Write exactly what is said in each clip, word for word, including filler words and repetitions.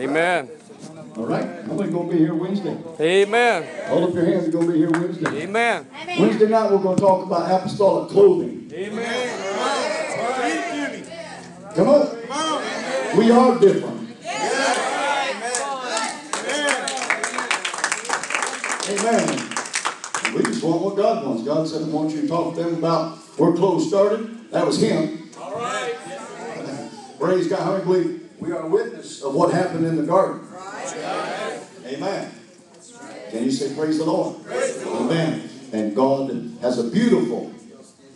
Amen. All right. How many going to be here Wednesday? Amen. Hold up your hands. You're going to be here Wednesday. Amen. Amen. Wednesday night, we're going to talk about apostolic clothing. Amen. Come on. Come on. We are different. Yes. Amen. Amen. Amen. We just want what God wants. God said, I want you to talk to them about where clothes started. That was Him. All right. Praise God. How many believe we are a witness of what happened in the garden? Right. Amen. Right. Can you say praise the Lord? Praise the Lord. Amen. And God has a beautiful,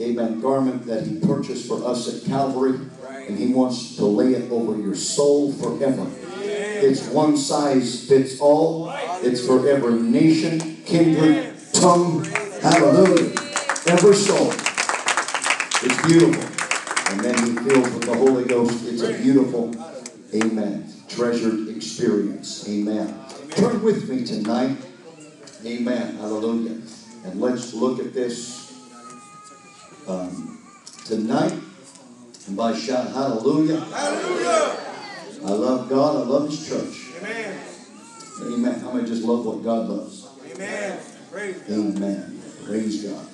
amen, garment that He purchased for us at Calvary. Right. And He wants to lay it over your soul forever. Yeah. It's one size fits all. It's for every nation, kindred, yeah. tongue. Praise Hallelujah. Yeah. Every soul. It's beautiful. And then be filled with the Holy Ghost. It's a beautiful, amen, treasured experience. Amen. Turn with me tonight. Amen. Hallelujah. And let's look at this um, tonight. And by shout, hallelujah. Hallelujah. I love God. I love His church. Amen. Amen. How many just love what God loves? Amen. Praise God. Amen. Praise God.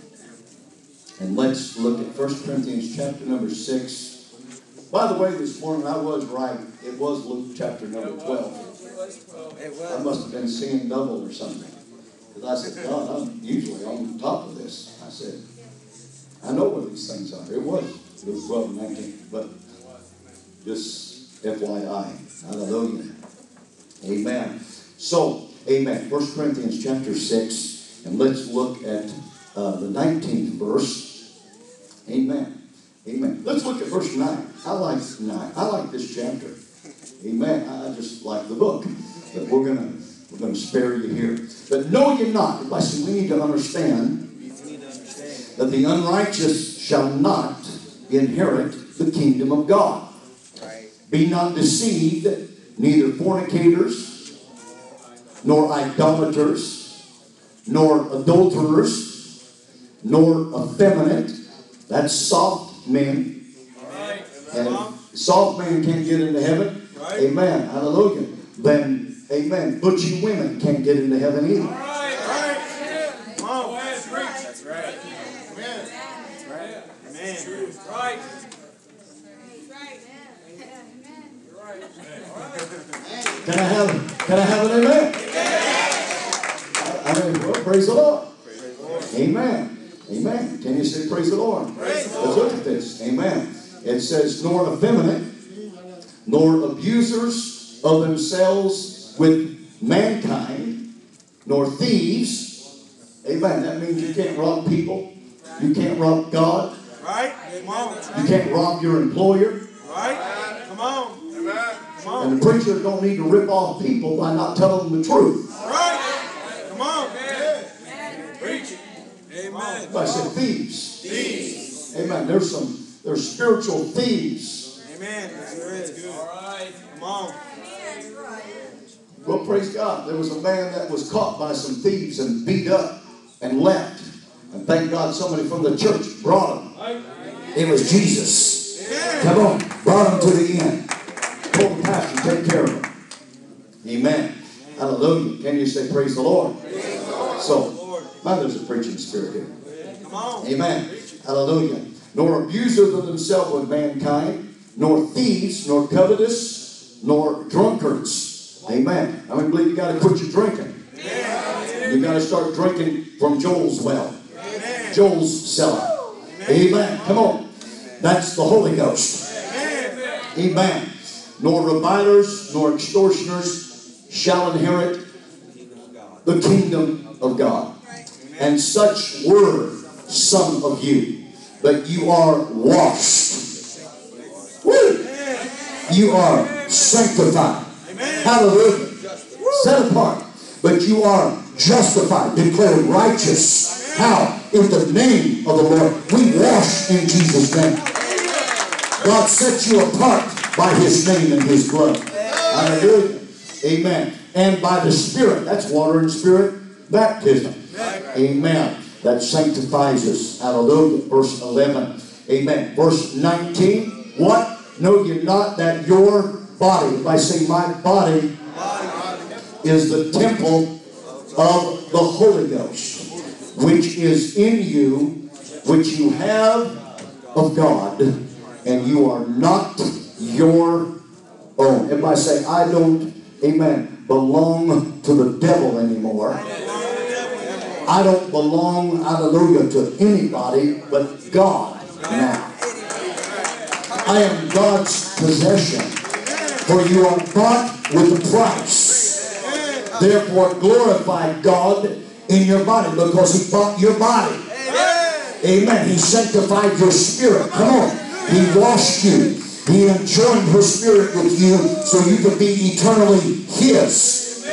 And let's look at First Corinthians chapter number six. By the way, this morning I was right. It was Luke chapter number twelve. I must have been seeing double or something. Because I said, God, I'm usually on top of this. I said, I know where these things are. It was Luke twelve and nineteen. But just F Y I. Hallelujah. Amen. So, amen. First Corinthians chapter six. And let's look at uh, the nineteenth verse. Amen. Amen. Let's look at verse nine. I like nine. I like this chapter. Amen. I just like the book. But we're gonna we're gonna spare you here. But know ye not. I said we need to understand that the unrighteous shall not inherit the kingdom of God. Right. Be not deceived, neither fornicators, nor idolaters, nor adulterers, nor effeminate. That's soft men. Right. And soft men can't get into heaven. Right. Amen. Hallelujah. Then, amen. Butchy women can't get into heaven either. All right. Right. Come on. That's right. That's right. Amen. That's right. Amen. That's right. Amen. Can I have? Can I have an amen? Amen. I, I mean, well, praise the Lord. Praise the Lord. Amen. Amen. Can you say praise the Lord? Praise Let's Lord. Look at this. Amen. It says, nor effeminate, nor abusers of themselves with mankind, nor thieves. Amen. That means you can't rob people. You can't rob God. Right. Come on. You can't rob your employer. Right. Come on. Come on. And the preacher don't need to rip off people by not telling them the truth. Right. Come on. Preach it. Amen. But I said thieves. Thieves. Amen. There's some there's spiritual thieves. Amen. There is. All right. Come on. Well, praise God. There was a man that was caught by some thieves and beat up and left. And thank God somebody from the church brought him. It was Jesus. Amen. Come on. Brought him to the end. Told the pastor, take care of him. Amen. Hallelujah. Can you say praise the Lord? Praise the Lord. So. Man, there's a preaching spirit here. Come on. Amen. Hallelujah. Nor abusers of themselves with mankind, nor thieves, nor covetous, nor drunkards. Amen. I believe you got to quit your drinking. Yeah. You got to start drinking from Joel's well. Amen. Joel's cellar. Amen. Amen. Come on. That's the Holy Ghost. Amen. Amen. Nor revilers, nor extortioners shall inherit the kingdom of God. And such were some of you. But you are washed. Woo! You are sanctified. Amen. Hallelujah. Set apart. But you are justified, declared righteous. How? In the name of the Lord. We wash in Jesus' name. God set you apart by His name and His blood. Hallelujah. Amen. And by the Spirit. That's water and Spirit baptism. Amen. That sanctifies us. Hallelujah. Verse eleven. Amen. Verse nineteen. What? Know ye not that your body by saying, my body is the temple of the Holy Ghost, which is in you, which you have of God, and you are not your own. Everybody say, I don't, amen, belong to the devil anymore. I don't belong, hallelujah, to anybody but God now. I am God's possession, for you are bought with a price. Therefore glorify God in your body, because he bought your body. Amen. He sanctified your spirit. Come on. He washed you. He enjoined his spirit with you so you could be eternally his.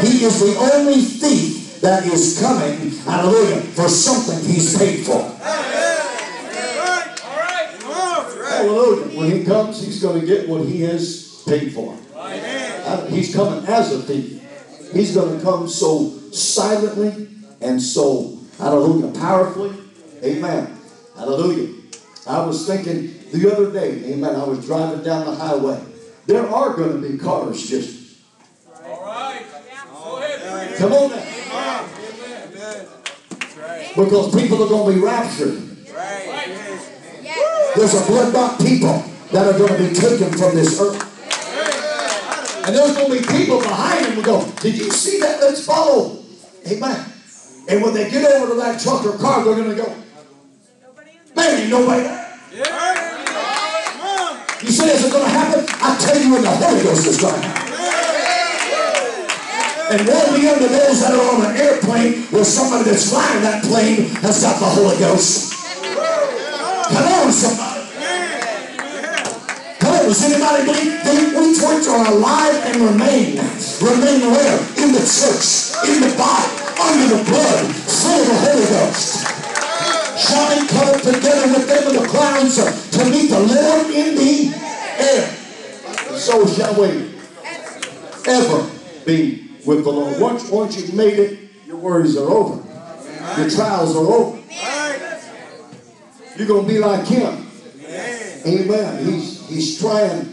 He is the only thief that is coming, hallelujah, for something he's paid for. Hallelujah. When he comes, he's going to get what he has paid for. He's coming as a thief. He's going to come so silently and so, hallelujah, powerfully. Amen. Hallelujah. I was thinking the other day, amen, I was driving down the highway. There are going to be cars just... All right. All right. Come on now. Amen. Because people are going to be raptured. Right. There's a blood-bought people that are going to be taken from this earth. And there's going to be people behind them who go, did you see that? Let's follow. Amen. And when they get over to that truck or car, they're going to go, man, ain't nobody there. Yeah. You say, is it going to happen? I tell you when the Holy Ghost is going to happen. And woe be unto those that are on an airplane where somebody that's flying that plane has got the Holy Ghost. Come on, somebody. Come on, does anybody believe that we twins are alive and remain? Remain where? In the church, in the body, under the blood, full of the Holy Ghost. Shall come together with them in the clouds to meet the Lord in the air. So shall we ever be with the Lord. Once, once you've made it, your worries are over. Your trials are over. You're going to be like him. Amen. He's, he's trying,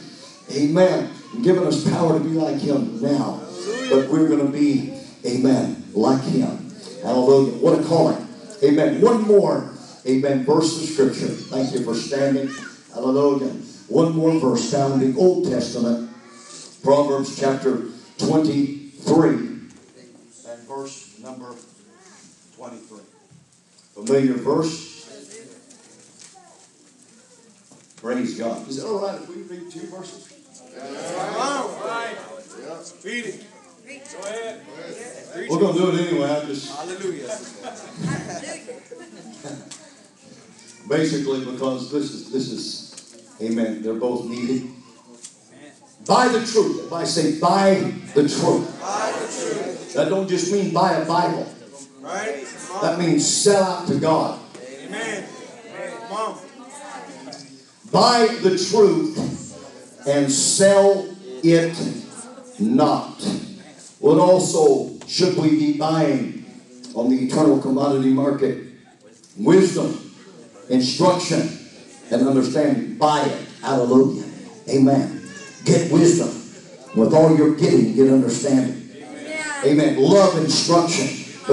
amen, giving us power to be like him now. But we're going to be, amen, like him. Hallelujah. What a calling. Amen. One more. Amen. Verse of Scripture. Thank you for standing. Hallelujah. One more verse found in the Old Testament. Proverbs chapter twenty-three. And verse number twenty-three. Familiar verse. Praise God. Is it all right if we read two verses? Yeah. All right. Yeah. Read it. Go ahead. We're going to do it anyway. I just... Hallelujah. Basically, because this is, this is, amen, they're both needed. Buy the truth. If I say buy the truth, buy the truth. That don't just mean buy a Bible. Right. That means sell out to God. Amen. Amen. Buy the truth and sell it not. What also should we be buying on the eternal commodity market? Wisdom, instruction, and understanding. Buy it. Hallelujah. Amen. Get wisdom. With all you're getting, get understanding. Amen. Amen. Love instruction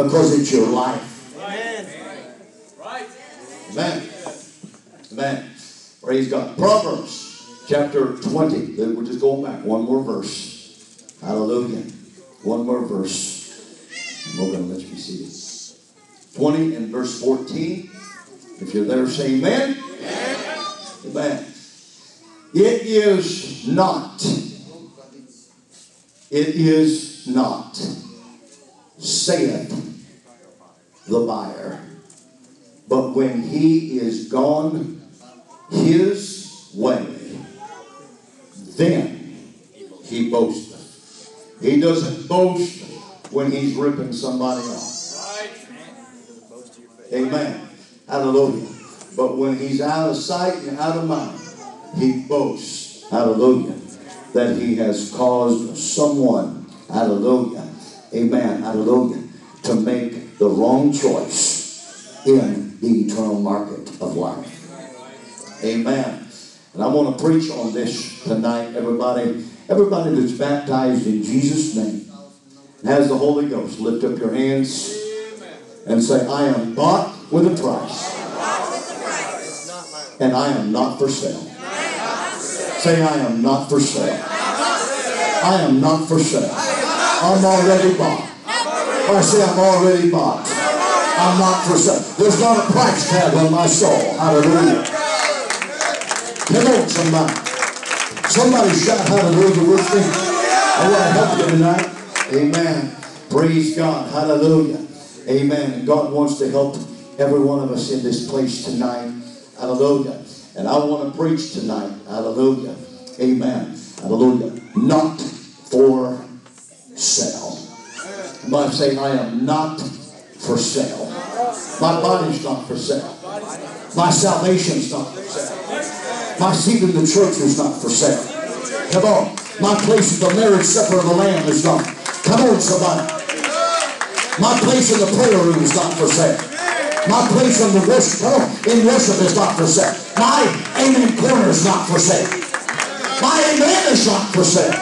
because it's your life. Amen. Amen. Amen. Praise God. Proverbs chapter twenty. We're just going back one more verse. Hallelujah. One more verse. And we're going to let you see it. twenty and verse fourteen. If you're there, say amen. Amen. Amen. It is not. It is not. Saith the buyer. But when he is gone his way, then he boasts. He doesn't boast when he's ripping somebody off. Amen. Hallelujah. But when he's out of sight and out of mind, he boasts, hallelujah, that he has caused someone, hallelujah, amen, hallelujah, to make the wrong choice in the eternal market of life. Amen. And I want to preach on this tonight, everybody. Everybody that's baptized in Jesus' name and has the Holy Ghost, lift up your hands and say, I am bought with a price. And I am not for sale. Say, I am not for sale. I am not for sale. I'm already bought. I say, I'm already bought. I'm not for sale. There's not a price tag on my soul. Hallelujah. Come on, somebody. Somebody shout hallelujah with me. I want to help you tonight. Amen. Praise God. Hallelujah. Amen. God wants to help every one of us in this place tonight. Hallelujah. And I want to preach tonight. Hallelujah. Amen. Hallelujah. Not for sale. You might say, I am not for sale. My body's not for sale. My salvation's not for sale. My seat in the church is not for sale. Come on. My place at the marriage supper of the Lamb is not. Come on, somebody. My place in the prayer room is not for sale. My place in the worship, come on, in worship is not for sale. My amen corner is not for sale. My amen is not for sale.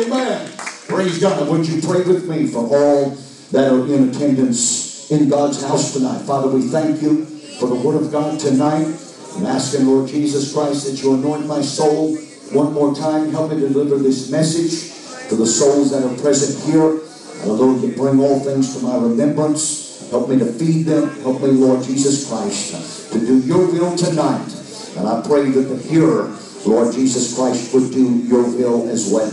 Amen. Praise God. Would you pray with me for all that are in attendance in God's house tonight? Father, we thank you for the word of God tonight. I'm asking, Lord Jesus Christ, that you anoint my soul one more time. Help me deliver this message to the souls that are present here. Hallelujah. Bring all things to my remembrance. Help me to feed them. Help me, Lord Jesus Christ, to do your will tonight. And I pray that the hearer, Lord Jesus Christ, would do your will as well.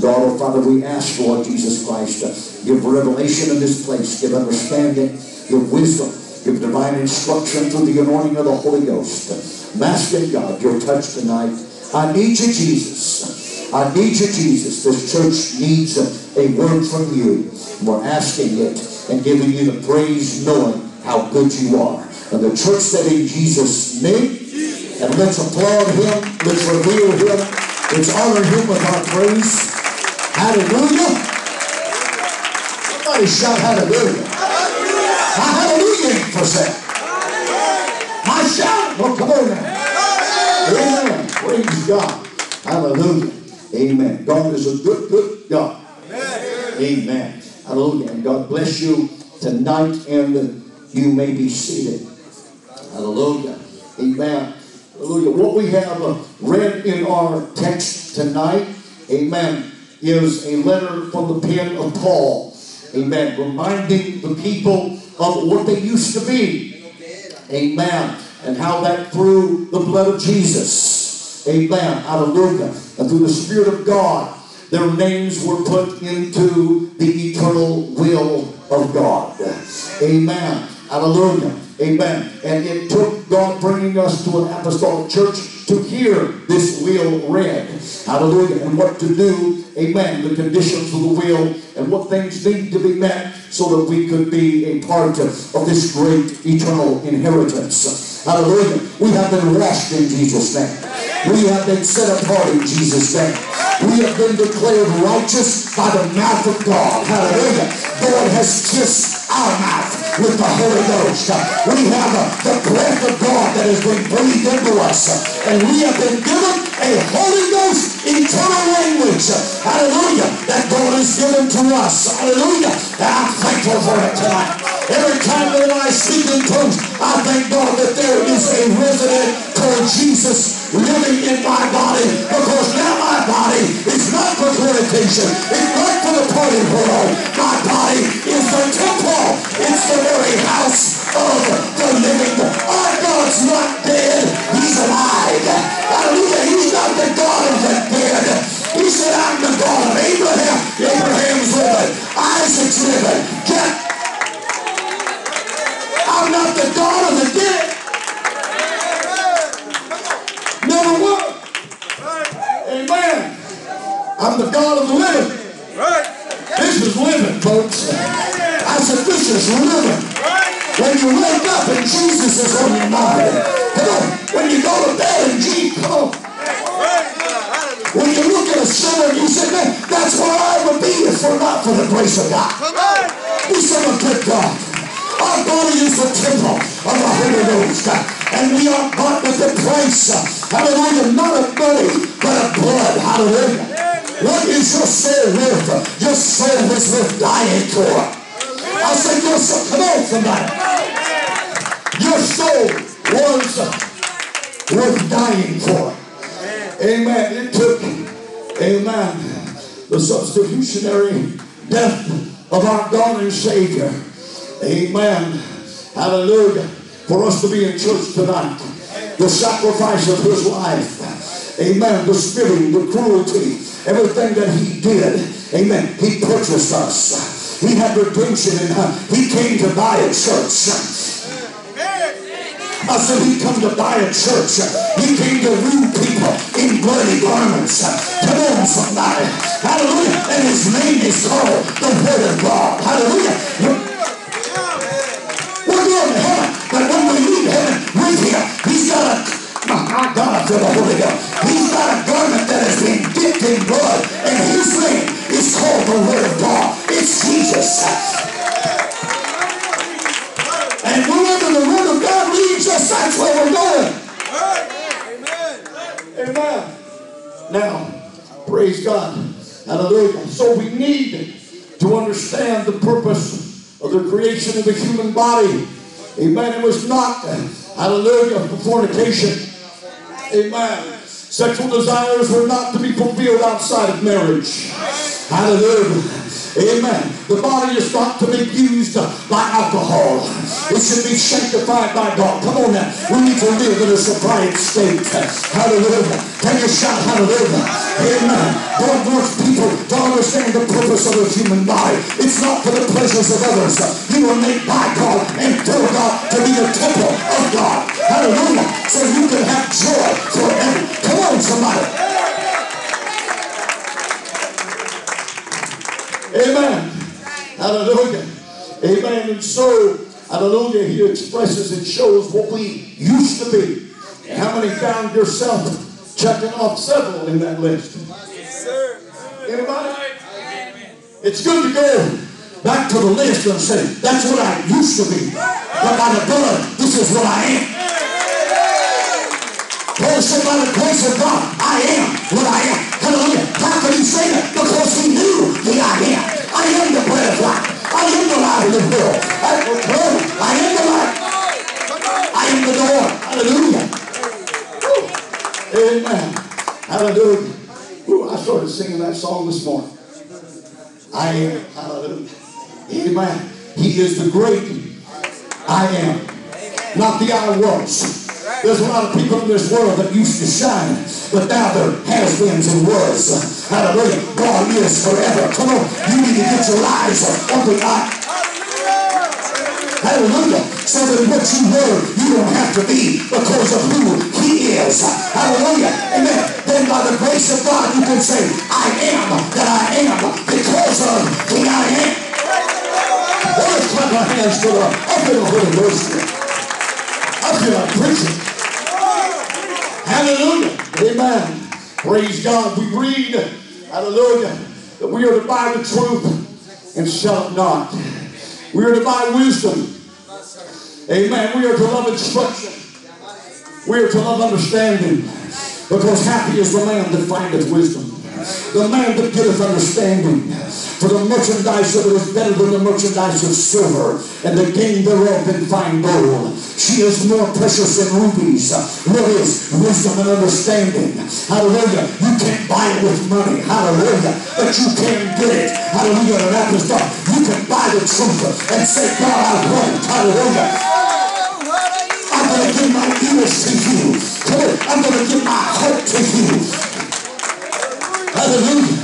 God, oh Father, we ask, Lord Jesus Christ, give revelation in this place. Give understanding. Give wisdom. Give divine instruction through the anointing of the Holy Ghost. Master God, your touch tonight. I need you, Jesus. I need you, Jesus. This church needs a, a word from you. We're asking it and giving you the praise, knowing how good you are. And the church said in Jesus' name, and let's applaud him, let's revere him, let's honor him with our praise. Hallelujah. Somebody shout hallelujah. My hallelujah ain't for sale. My shout, well, come on now. Amen. Praise God. Hallelujah. Amen. God is a good, good God. Amen. Hallelujah. And God bless you tonight, and you may be seated. Hallelujah. Amen. Hallelujah. What we have read in our text tonight, amen, is a letter from the pen of Paul. Amen. Reminding the people of what they used to be. Amen. And how that through the blood of Jesus. Amen. Hallelujah. And through the Spirit of God, their names were put into the eternal will of God. Amen. Hallelujah. Amen. And it took God bringing us to an apostolic church to hear this will read. Hallelujah. And what to do. Amen. The conditions of the will and what things need to be met so that we could be a part of, of this great eternal inheritance. Hallelujah. We have been washed in Jesus' name. We have been set apart in Jesus' name. We have been declared righteous by the mouth of God. Hallelujah. God has kissed our mouth with the Holy Ghost. We have uh, the breath of God that has been breathed into us. And we have been given a Holy Ghost eternal language. Hallelujah. That God has given to us. Hallelujah. And I'm thankful for it tonight. Every time that I speak in tongues, I thank God that there is a resident called Jesus living in my body. Because now my body is not for fornication. It's not for the party world. My body is the temple. It's the very house of the living. Our God's not dead. He's alive. Hallelujah. He's not the God of the dead. He said, I'm the God of Abraham. Abraham's living. Isaac's living. I'm not the God of the dead. Never will. Amen. I'm the God of the living. This is living, folks. I said, this is living. When you wake up and Jesus is on your mind. Come on. When you go to bed and Jesus, come on. When you look at a sinner, you say, man, that's where I would be if we're not for the grace of God. We serve a good God. Our body is the temple of the Holy Ghost. And we are bought with the price. Hallelujah. Not of money. God blood. Hallelujah. What is your soul worth? Your soul is worth dying for. I say, your soul, come on somebody. Your soul was worth dying for. Amen. It took, amen, the substitutionary death of our God and Savior. Amen. Hallelujah. For us to be in church tonight. The sacrifice of his life. Amen. The spitting, the cruelty, everything that he did. Amen. He purchased us. He had redemption in him. He came to buy a church. I said he come to buy a church. He came to woo people in bloody garments. Come on somebody. Hallelujah. And his name is called the Word of God. Hallelujah. We're going to heaven. But when we leave heaven, we're here. He's got a, my God, I feel the Holy Ghost. He's got a garment that has been dipped in blood. And his name is called the Word of God. It's Jesus. And wherever the Word of God leads us, that's where we're going. Amen. Amen. Now, praise God. Hallelujah. So we need to understand the purpose of the creation of the human body. Amen. It was not, hallelujah, for fornication. Amen. Sexual desires were not to be fulfilled outside of marriage. Hallelujah. Amen. The body is not to be used by alcohol. It should be sanctified by God. Come on now. We need to live in a sobriety state. Hallelujah. Take a shot. Hallelujah. Amen. God wants people to understand the purpose of the human body. It's not for the pleasures of others. You were made by God and for God to be the temple of God. Hallelujah. So you can have joy forever. Come on, somebody. Amen. Right. Hallelujah. Amen. And so, hallelujah, he expresses and shows what we used to be. And how many found yourself checking off several in that list? Yes, sir. Anybody? Amen. It's good to go back to the list and say, that's what I used to be. But by the blood, this is what I am. Closer by the grace of God, I am what I am. Hallelujah. How could he say that? Because he knew the I am. I am the bread of life. I am the light of the world. I am the light. I am the light. I am the door. Hallelujah. Woo. Amen. Hallelujah. Woo, I started singing that song this morning. I am. Hallelujah. Amen. He is the great I am. Not the I was. There's a lot of people in this world that used to shine, but now they're has-beens and was. Hallelujah. God lives forever. Come on. You need to get your eyes on the eye. Hallelujah. So that what you were, you don't have to be because of who he is. Hallelujah. Amen. Then by the grace of God, you can say, I am that I am because of the I am. Let us clap our hands to the upper Holy Ghost. I feel like preaching. Hallelujah. Amen. Praise God. We read, hallelujah, that we are to buy the truth and shall not. We are to buy wisdom. Amen. We are to love instruction. We are to love understanding. Because happy is the man that findeth wisdom. The man that giveth understanding. For the merchandise of it is better than the merchandise of silver, and the gain thereof than fine gold. She is more precious than rubies. What is wisdom and understanding? Hallelujah. You can't buy it with money. Hallelujah. But you can get it. Hallelujah. And that is God. You can buy the truth and say, God, I want it. Hallelujah. I'm going to give my ears to you. I'm going to give my heart to you. Hallelujah.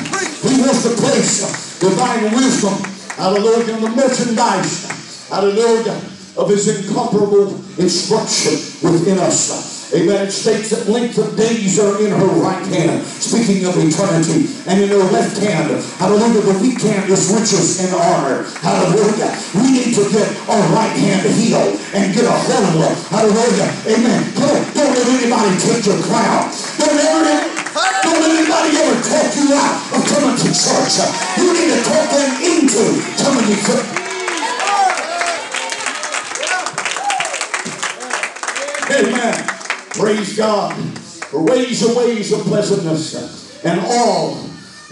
He wants to place divine wisdom, hallelujah, in the merchandise, hallelujah, of his incomparable instruction within us. Amen. It states that length of days are in her right hand, speaking of eternity, and in her left hand, hallelujah, the weak hand is riches and honor. Hallelujah. We need to get our right hand healed and get a hold of it. Hallelujah. Amen. Come on. Don't let anybody take your crown. Don't let Don't let anybody ever talk you out of coming to church. You need to talk them into coming to church. Amen. Praise God. raise the ways of pleasantness, and all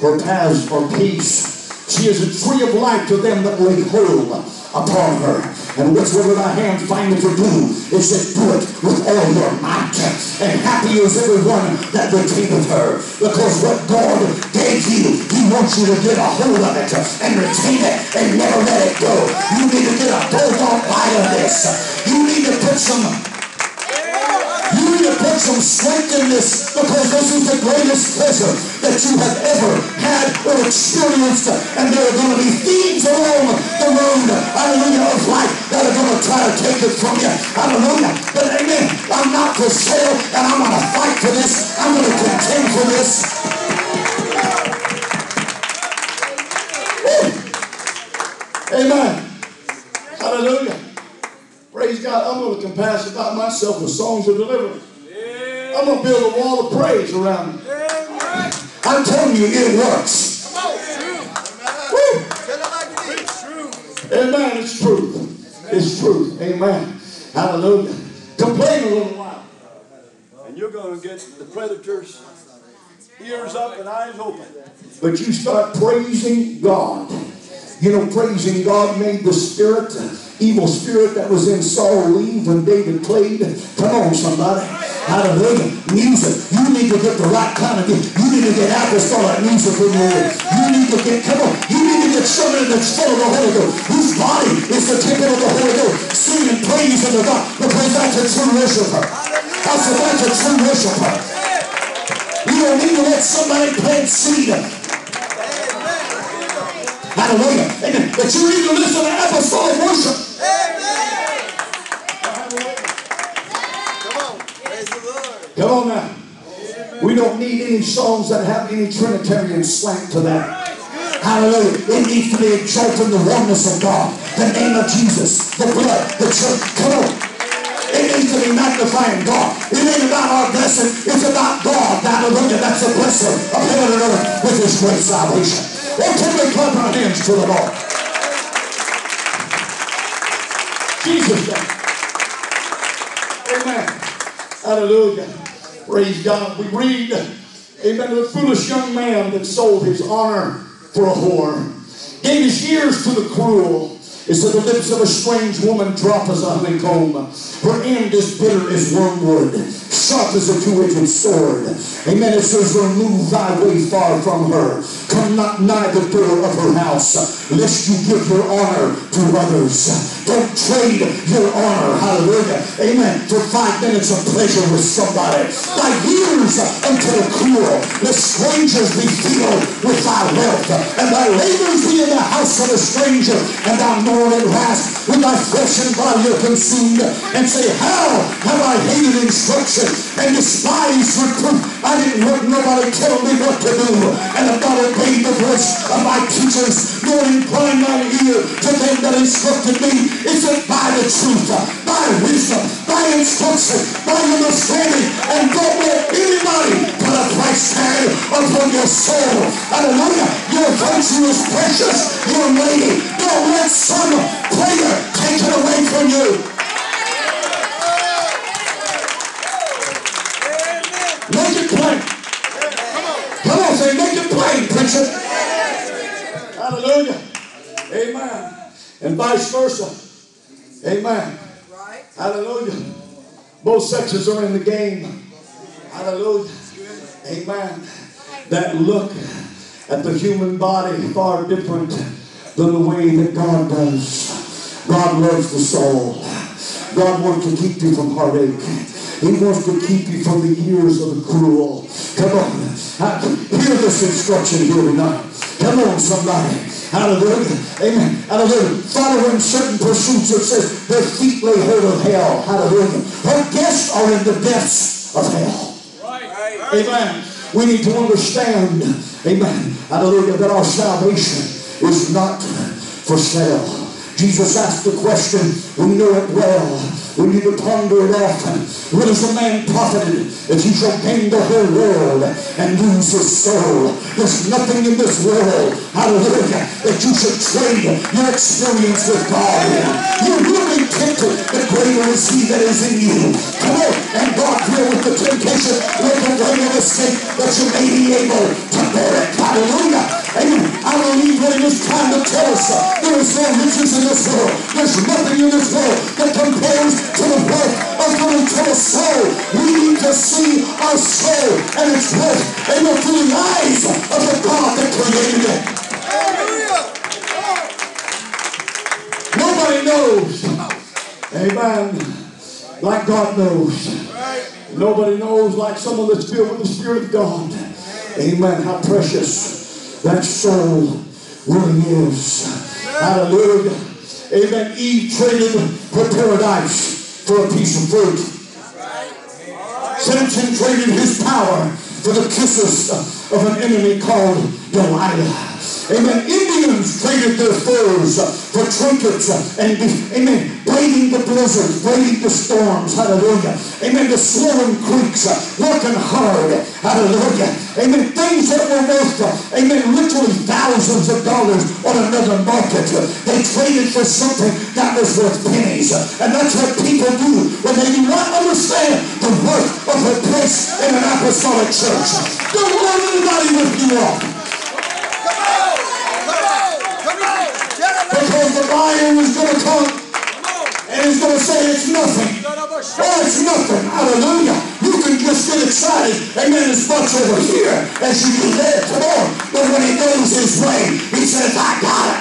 her paths are peace. She is a tree of life to them that lay hold upon her. And whatsoever thy hand findeth to do, it said, do it with all your might. And happy is everyone that retaineth her. Because what God gave you, He wants you to get a hold of it and retain it and never let it go. You need to get a bolt-on bite of this. You need to put some... You need to put some strength in this, because this is the greatest pleasure that you have ever had or experienced. And there are going to be thieves along the road, hallelujah, of life that are going to try to take it from you. Hallelujah. But amen, I'm not for sale, and I'm going to fight for this. I'm going to contend for this. Woo. Amen. Hallelujah. Praise God, I'm going to compass about myself with songs of deliverance. Yeah. I'm going to build a wall of praise around me. Yeah, right. I'm telling you, it works. Come on. It's true. It's true. Amen, it's truth. Amen. It's truth. Amen. Hallelujah. Complain a little while, and you're going to get the predator's ears up and eyes open. But you start praising God. You know, praising God made the spirit, evil spirit that was in Saul leave when David played. Come on, somebody. Hallelujah. Music. You need to get the right kind of music. You need to get apostolic music in your ear. You need to get, come on, you need to get somebody that's full of the Holy Ghost, whose body is the temple of the Holy Ghost. Sing and praise unto God, because that's a true worshiper. That's a, that's a true worshiper. You don't need to let somebody plant seed. Hallelujah. Amen. But you need to listen to apostolic worship. Amen. Come on. Praise the Lord. Come on now. Amen. We don't need any songs that have any Trinitarian slant to them. Hallelujah. It needs to be exalting the oneness of God, the name of Jesus, the blood, the church. Come on. It needs to be magnifying God. It ain't about our blessing. It's about God. Hallelujah. That's the blessing of heaven and earth with His great salvation. Why can we clap our hands to the Lord? Jesus name. Amen. Hallelujah. Praise God. We read, amen, the foolish young man that sold his honor for a whore, gave his ears to the cruel. It's that the lips of a strange woman drop as a honeycomb. Her end is bitter as wormwood, sharp as a two-edged sword. Amen. It says, remove thy way far from her. Come not nigh the door of her house, lest you give your honor to others. Don't trade your honor, hallelujah, amen, for five minutes of pleasure with somebody. Thy years unto the cruel, the strangers be filled with thy wealth, and thy labors be in the house of a stranger, and thou knowest at last when thy flesh and body are consumed, and say, how have I hated instruction and despised reproof? I didn't let nobody tell me what to do, and have not obeyed the voice of my teachers, nor inclined my ear to them that instructed me. It's that by the truth, by wisdom, by instruction, by understanding, and don't let anybody put a price tag upon your soul. Hallelujah. Your virtue is precious, your lady. Don't let somebody prayer take it away from you. Make it plain. Come on, say, make it plain, preacher. Hallelujah. Amen. And vice versa. Amen. Hallelujah. Both sexes are in the game. Hallelujah. Amen. That look at the human body far different than the way that God does. God loves the soul. God wants to keep you from heartache. He wants to keep you from the ears of the cruel. Come on. Hear this instruction here tonight. Come on, somebody. Hallelujah. Amen. Hallelujah. Following certain pursuits, it says, their feet lay hold of hell. Hallelujah. Her guests are in the depths of hell. Right. Right. Amen. We need to understand, amen, hallelujah, that our salvation is not for sale. Jesus asked the question, we know it well, when you would ponder it often, what is a man profited if he shall gain the whole world and lose his soul? There's nothing in this world, hallelujah, that you should trade your experience with God in. You really can't. The greater is he that is in you. Come on, and God deal with the temptation, with the greater escape that you may be able to bear it. Hallelujah. Amen. I believe that it is time to tell us uh, there is no riches in this world. There's nothing in this world that compares to the worth of the eternal soul. We need to see our soul and its worth, amen, through the eyes of the God that created it. Nobody knows, amen, like God knows. Nobody knows like someone that's filled with the Spirit of God. Amen. How precious that soul really is. Hallelujah. Amen. Eve traded her paradise for a piece of fruit. Samson traded his power for the kisses of an enemy called Delilah. Amen. Indians traded their furs for trinkets and, amen, braving the blizzards, braving the storms, hallelujah. Amen, the swollen creeks, working hard, hallelujah. Amen, things that were worth, amen, literally thousands of dollars on another market, they traded for something that was worth pennies. And that's what people do when they do not understand the worth of a place in an apostolic church. Don't let anybody lift you up. Because the lion is going to come and he's going to say it's nothing. Oh, it's nothing. Hallelujah. You can just get excited. Amen. As much over here as you do there. Come on. But when he goes his way, he says, I got it.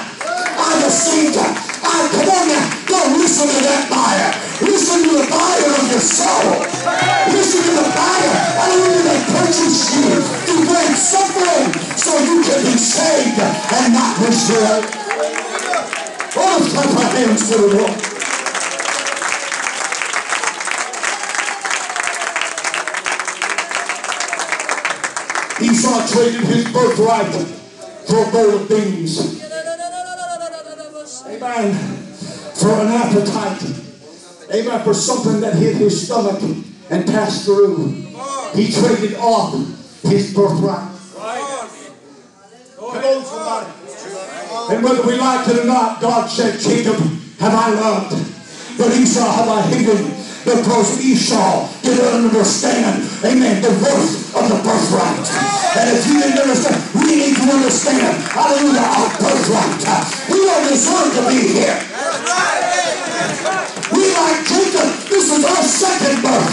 I deceived it. I, come on now. Don't listen to that buyer. Listen to the buyer of your soul. Listen to the buyer. Hallelujah. That purchased you to bring suffering so you can be saved and not destroyed. Oh, let's clap our hands to the Lord. Esau traded his birthright for a bowl of beans. Amen. For an appetite. Amen. For something that hit his stomach and passed through. He traded off his birthright. Come on, somebody. And whether we like it or not, God said, Jacob have I loved, but Esau have I hated, because Esau didn't understand, amen, the worth of the birthright. And if you didn't understand, we need to understand, hallelujah, our birthright. We don't deserve to be here. We like Jacob, this is our second birth.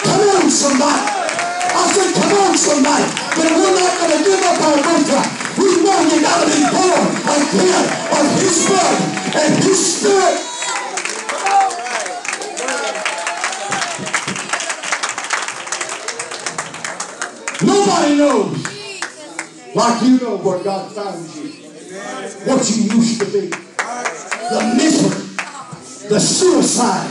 Come on, somebody. I said, come on, somebody. But we're not going to give up our birthright. We know you gotta be born again of his blood and his spirit. Nobody knows like you know where God found you, what you used to be, the misery, the suicide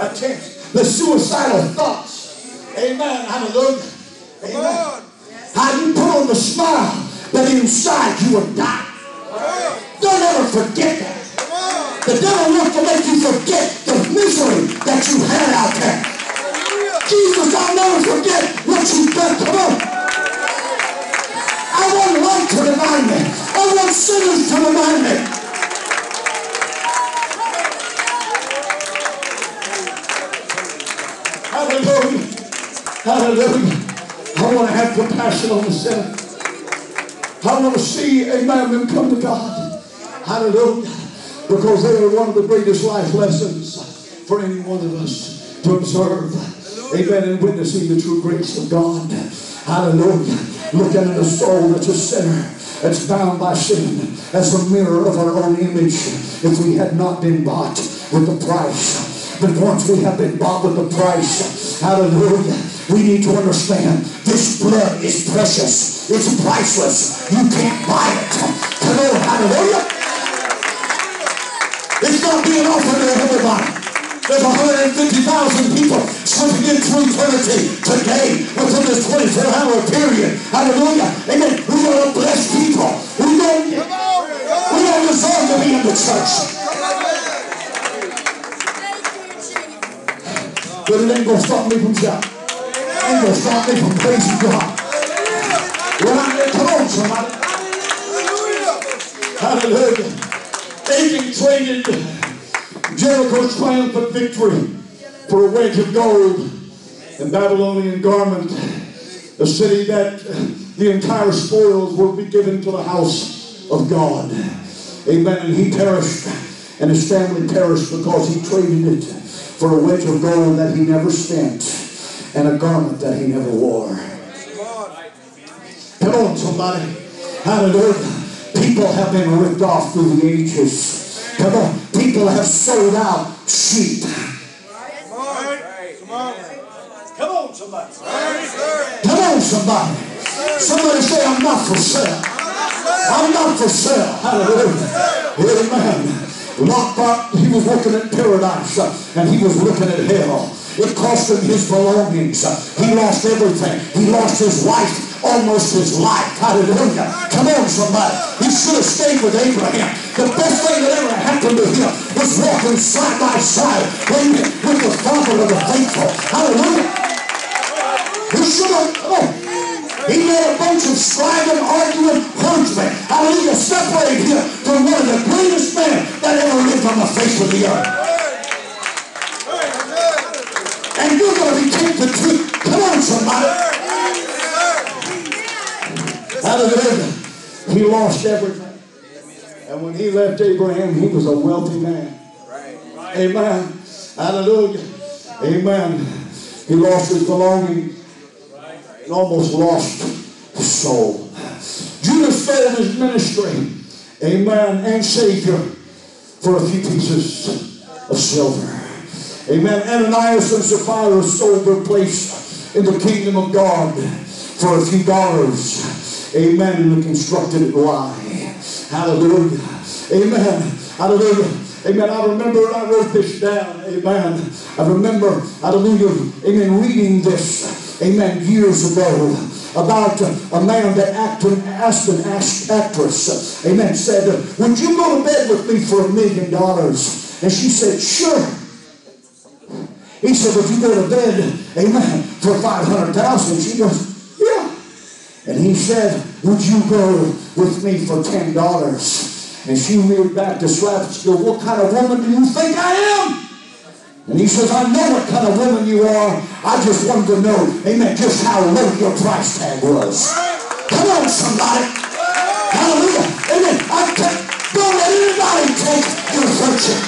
attempts, the suicidal thoughts. Amen. Hallelujah. Amen. How you put on the smile, but inside you will die. Don't ever forget that. The devil wants to make you forget the misery that you had out there. Jesus, I'll never forget what you've done. Come on. I want light to remind me. I want sinners to remind me. Hallelujah. Hallelujah. I want to have compassion on the sinner. I want to see a man come to God. Hallelujah. Because they are one of the greatest life lessons for any one of us to observe. Amen. And witnessing the true grace of God. Hallelujah. Looking at a soul that's a sinner, that's bound by sin, as a mirror of our own image, if we had not been bought with the price. But once we have been bought with the price, hallelujah, we need to understand this blood is precious. It's priceless. You can't buy it. Come on, hallelujah. It's not being offered to everybody. There's one hundred fifty thousand people slipping into eternity today within this twenty-four hour period. Hallelujah. Amen. We are a blessed people. We don't, we don't deserve to be in the church. gonna stop me from jumping. Ain't gonna stop me from praising God. When I come on, somebody. Hallelujah. David traded Jericho's triumphant victory for a wedge of gold and Babylonian garment, a city that the entire spoils will be given to the house of God. Amen. And he perished, and his family perished because he traded it for a wedge of gold that he never spent and a garment that he never wore. Come on, somebody. Hallelujah. People have been ripped off through the ages. Come on. People have sold out sheep. Come on. Come on. Come on, somebody. Come on, somebody. Somebody say, I'm not for sale. I'm not for sale. Hallelujah. Amen. Lockhart, he was looking at paradise, and he was looking at hell. It cost him his belongings. He lost everything. He lost his wife. Almost his life. Hallelujah. Come on, somebody. He should have stayed with Abraham. The best thing that ever happened to him was walking side by side with the father of the faithful. Hallelujah. He should have, come on. He made a bunch of striving, arguing, herdsmen. Hallelujah. Separated him from one of the greatest men that ever lived on the face of the earth. And you're going to be tempted to. Come on, somebody. Hallelujah. He lost everything. And when he left Abraham, he was a wealthy man. Amen. Hallelujah. Amen. He lost his belongings. He almost lost his soul. Judas sold his ministry, amen, and Savior for a few pieces of silver. Amen. Ananias and Sapphira sold their place in the kingdom of God for a few dollars. Amen. And reconstructed it lie. Hallelujah. Amen. Hallelujah. Amen. I remember, I wrote this down. Amen. I remember, hallelujah, amen, reading this, amen, years ago about a man that acted, asked an actress, amen, said, would you go to bed with me for a million dollars? And she said, sure. He said, would you go to bed, amen, for five hundred thousand? She goes, and he said, would you go with me for ten dollars? And she reeled back to slap and go, what kind of woman do you think I am? And he says, I know what kind of woman you are. I just wanted to know, amen, just how low your price tag was. Come on, somebody. Hallelujah. Amen. I can't, don't let anybody take your virtue.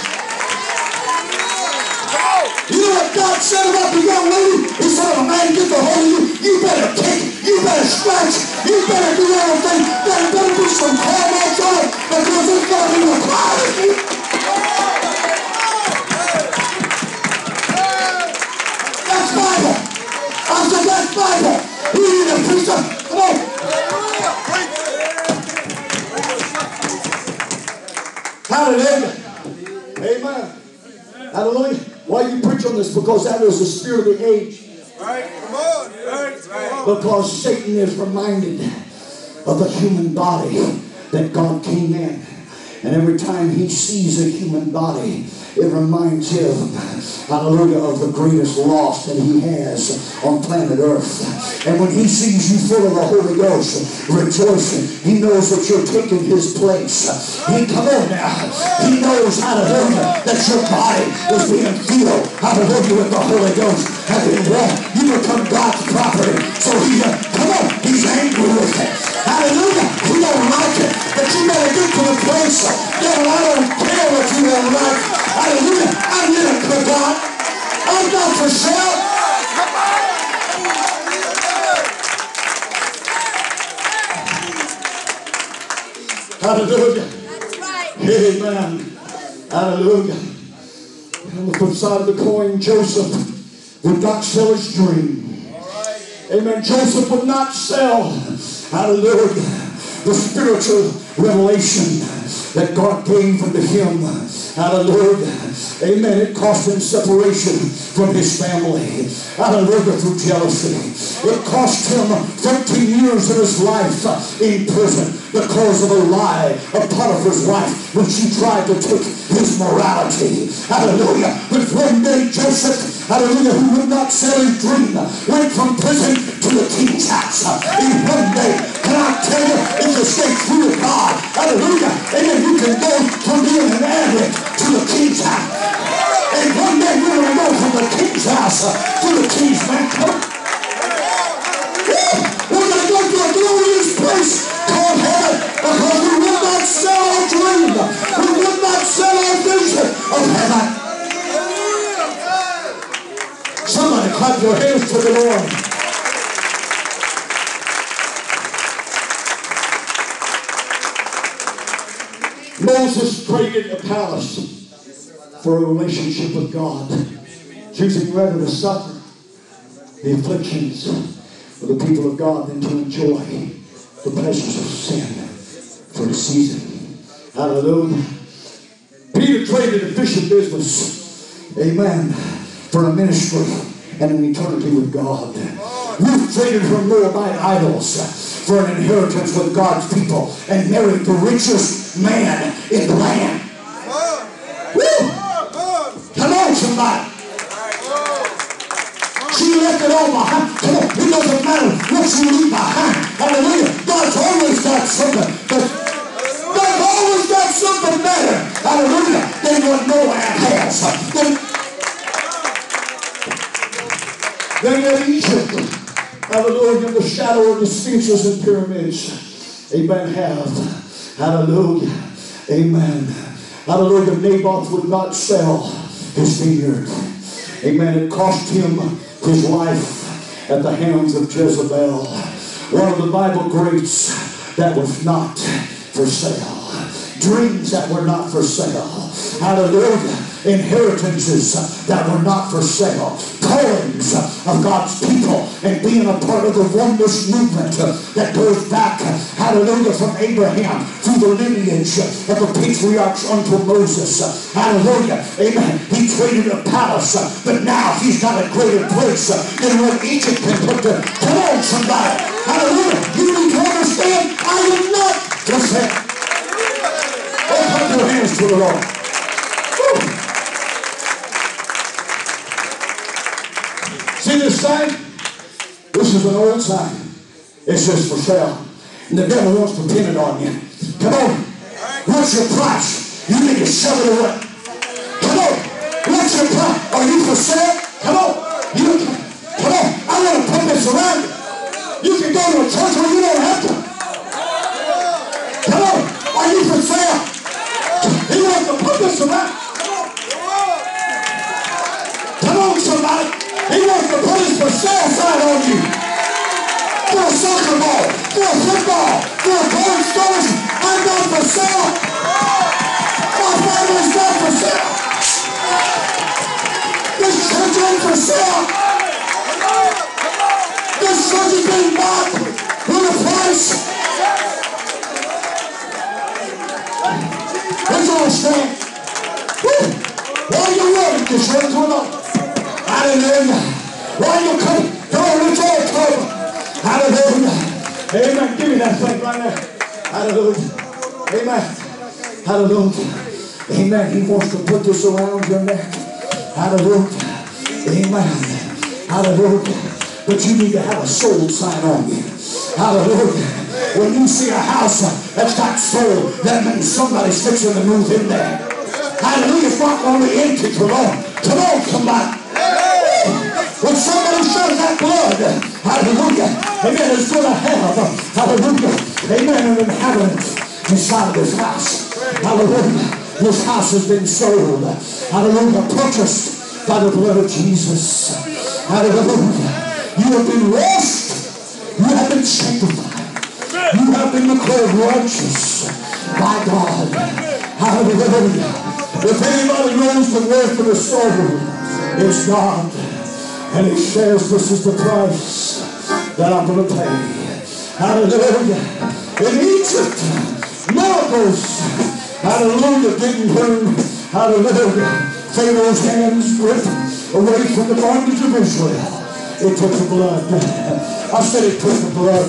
You know what God said about the young lady? He said, if a man gets a hold of you, you better kick, you better scratch, you better do everything. There better be some calm outside because it's going to be a crowd of you. That's Bible. I said, that's Bible. We need a preacher. Come on. Hallelujah. Amen. Hallelujah. Why you preach on this? Because that was the spirit of the age. Right. Come on. Right. Because Satan is reminded of the human body that God came in. And every time he sees a human body, it reminds him, hallelujah, of the greatest loss that he has on planet Earth. And when he sees you full of the Holy Ghost, rejoicing, he knows that you're taking his place. He, come on now. He knows, hallelujah, that your body is being filled, hallelujah, with the Holy Ghost. Having walked, you become God's property. So he, uh, come on, he's angry with it. Hallelujah. He don't like it. But you better get to the place. Devil, I don't care what you don't like. Hallelujah. I'm here for God. I'm not for sale. Come on. Hallelujah. That's right. Amen. Hallelujah. And on the flip side of the coin, Joseph would not sell his dream. Amen. Joseph would not sell. Hallelujah. The spiritual revelation that God gave unto him Hallelujah. Amen. It cost him separation from his family. Hallelujah. Through jealousy. It cost him thirteen years of his life in prison because of a lie of Potiphar's wife when she tried to take his morality. Hallelujah. But one day Joseph, hallelujah, who would not sell his dream, went from prison to the king's house. In one day, can I tell you, if you stay true to God, hallelujah, amen, you can go from being an addict to the king's house. And one day you're going to go from the king's house to the king's mantle. We're going to go to a glorious place called heaven because we will not sell our dream. We will not sell our vision of heaven. Somebody clap your hands to the Lord. Moses traded a palace for a relationship with God, choosing rather to suffer the afflictions of the people of God than to enjoy the pleasures of sin for a season. Hallelujah. Peter traded a fishing business, amen, for a ministry and an eternity with God. Ruth traded her Moabite idols for an inheritance with God's people and married the richest man in the land. Woo! Come on, somebody. She left it all behind. Come on, it doesn't matter what you leave behind. Hallelujah. God's always got something. God's always got something better. Hallelujah. Than what Moab has. Then at Egypt, hallelujah, in the shadow of the sphinxes and pyramids, amen, have, hallelujah, amen, hallelujah, Naboth would not sell his vineyard, amen, it cost him his life at the hands of Jezebel, one of the Bible greats that was not for sale, dreams that were not for sale, hallelujah, inheritances that were not for sale, callings of God's people, and being a part of the oneness movement that goes back, hallelujah, from Abraham through the lineage of the patriarchs unto Moses. Hallelujah. Amen. He traded a palace, but now he's got a greater place than what Egypt can put there. Come on, somebody. Hallelujah. You need to understand, I am not just him. Open your hands to the Lord. See this sign? This is an old sign. It says for sale. And the devil wants to pin it on you. Come on. What's your price? You need to shove it away. Come on. What's your price? Are you for sale? Come on. You, come on. I want to put this around you. You can go to a church where you don't have to. Come on. Are you for sale? He wants to put this around. Come on, somebody. He wants to put his for sale sign on you. For a soccer ball, for a football, for a coin storage, I'm not for sale. My family's not for sale. This church ain't for sale. This church is being bought with a price. Let's all stand. Woo! While you're ready, just raise one up. Hallelujah. Why you come? Come on, let's all come. Hallelujah. Amen. Give me that thing right now. Hallelujah. Amen. Hallelujah. Amen. He wants to put this around your neck. Hallelujah. Amen. Hallelujah. But you need to have a sold sign on you. Hallelujah. When you see a house that's got sold, that means somebody's fixing to move in there. Hallelujah. It's not only empty. Come on. Come on, somebody. When somebody shows that blood, hallelujah, amen, is going to have, hallelujah, amen, an inhabitant inside of this house. Hallelujah. This house has been sold. Hallelujah. Purchased by the blood of Jesus. Hallelujah. You have been washed. You have been sanctified. You have been declared righteous by God. Hallelujah. If anybody knows the worth of the soul, it's God. And it says this is the price that I'm going to pay. Hallelujah. In Egypt, miracles, hallelujah, didn't bring Hallelujah. Pharaoh's hands gripped away from the bondage of Israel. It took the blood. I said it took the blood.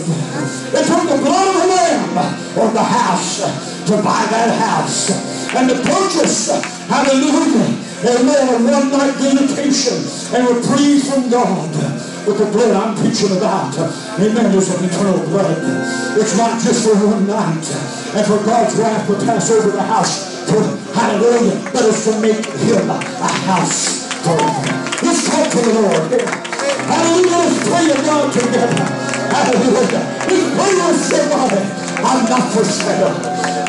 It took the blood of the Lamb on the house to buy that house and to purchase, hallelujah, amen, a one-night dedication and reprieve from God. But the blood I'm preaching about, amen, is an eternal blood. It's not just for one night and for God's wrath to pass over the house, for, hallelujah, but it's to make him a house forever. Let's talk to the Lord. Hallelujah, let's pray to God together. Hallelujah. Let's pray to somebody. I'm not for sale.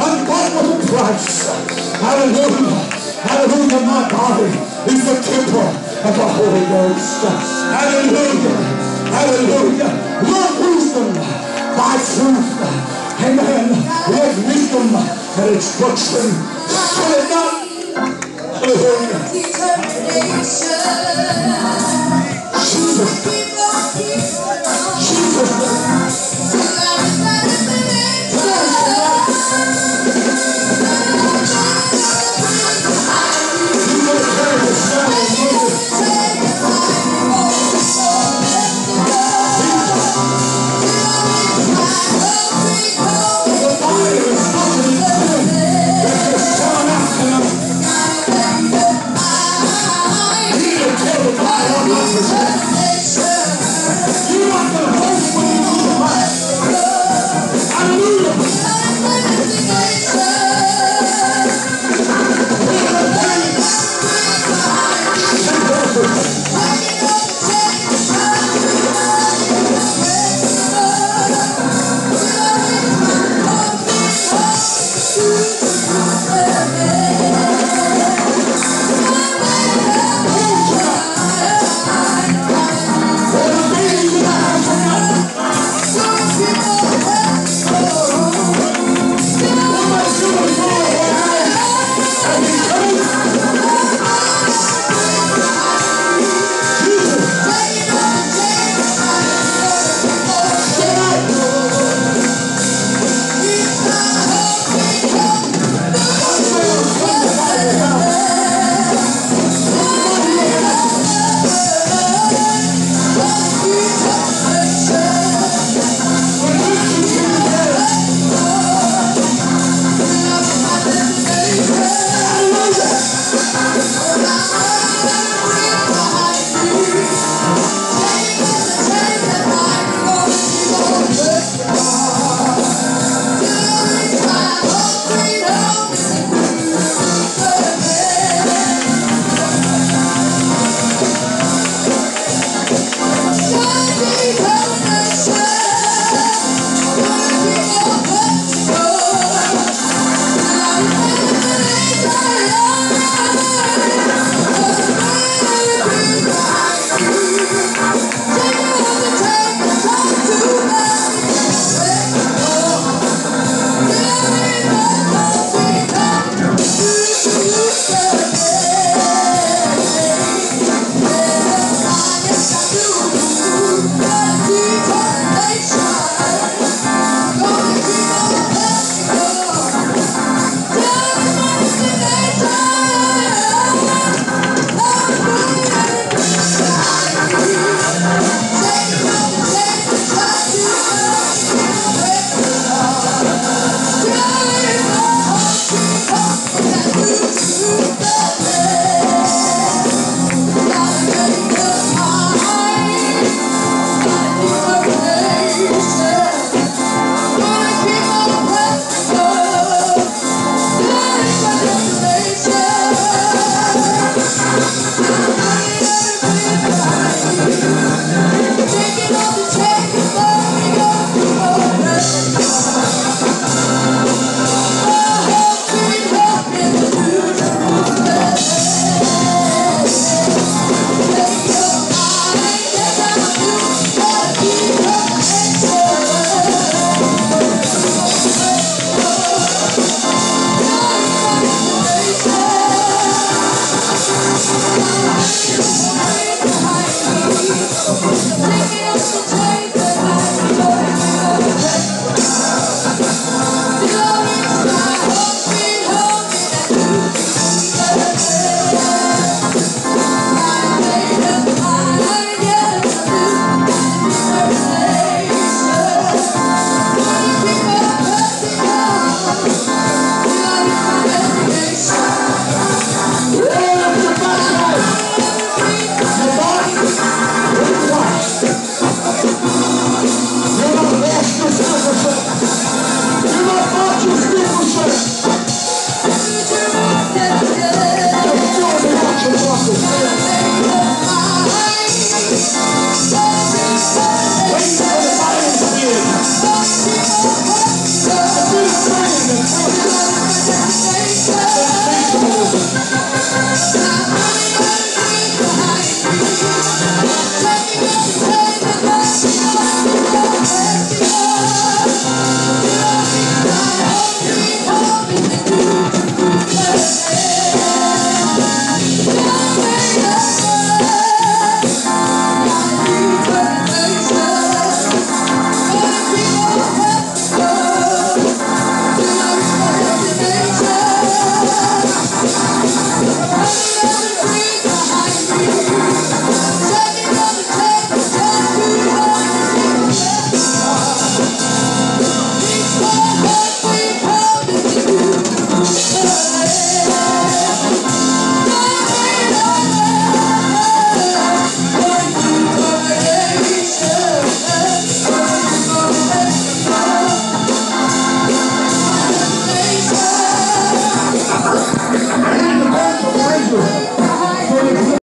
I'm bought with a price. Hallelujah. Hallelujah, my body is the temple of the Holy Ghost. Hallelujah. Hallelujah. Love wisdom by truth. Amen. Love wisdom and instruction. Shut it up.